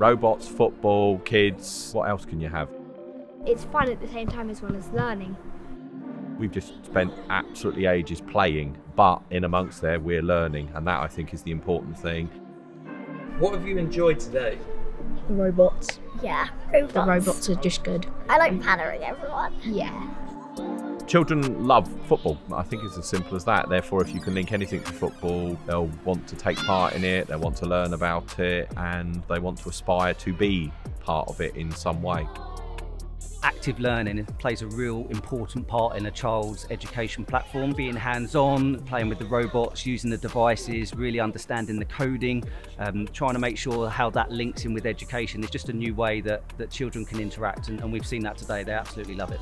Robots, football, kids, what else can you have? It's fun at the same time as well as learning. We've just spent absolutely ages playing, but in amongst there we're learning, and that I think is the important thing. What have you enjoyed today? The robots. Yeah, robots. The robots are just good. I like pattering everyone. Yeah. Children love football. I think it's as simple as that. Therefore, if you can link anything to football, they'll want to take part in it, they'll want to learn about it, and they want to aspire to be part of it in some way. Active learning plays a real important part in a child's education platform. Being hands-on, playing with the robots, using the devices, really understanding the coding, trying to make sure how that links in with education is just a new way that children can interact, and we've seen that today. They absolutely love it.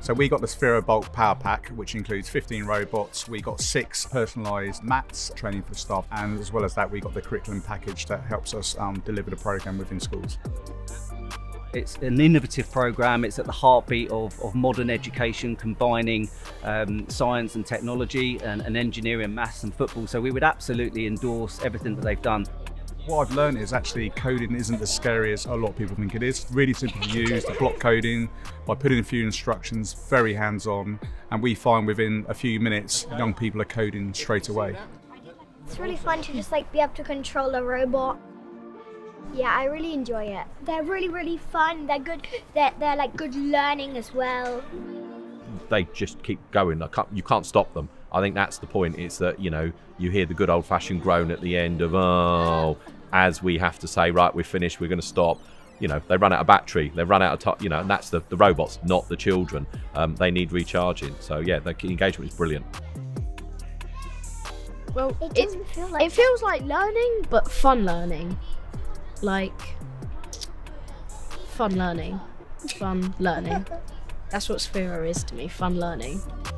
So we got the Sphero Bulk Power Pack, which includes 15 robots. We got 6 personalised mats, training for staff, and as well as that, we got the curriculum package that helps us deliver the programme within schools. It's an innovative programme. It's at the heartbeat of modern education, combining science and technology and engineering, maths and football. So we would absolutely endorse everything that they've done. What I've learned is actually coding isn't as scary as a lot of people think it is. Really simple to use, the block coding, by putting a few instructions, very hands-on, and we find within a few minutes young people are coding straight away. It's really fun to just be able to control a robot. Yeah, I really enjoy it. They're really, really fun, they're good, they're good learning as well. They just keep going. You can't stop them. I think that's the point. It's that, you know, you hear the good old-fashioned groan at the end of, oh, as we have to say, right, we're finished, we're going to stop. You know, they run out of battery, they've run out of time, you know, and that's the robots, not the children. They need recharging. So, yeah, the engagement is brilliant. Well, it feels like learning, but fun learning. Fun learning. That's what Sphero is to me, fun learning.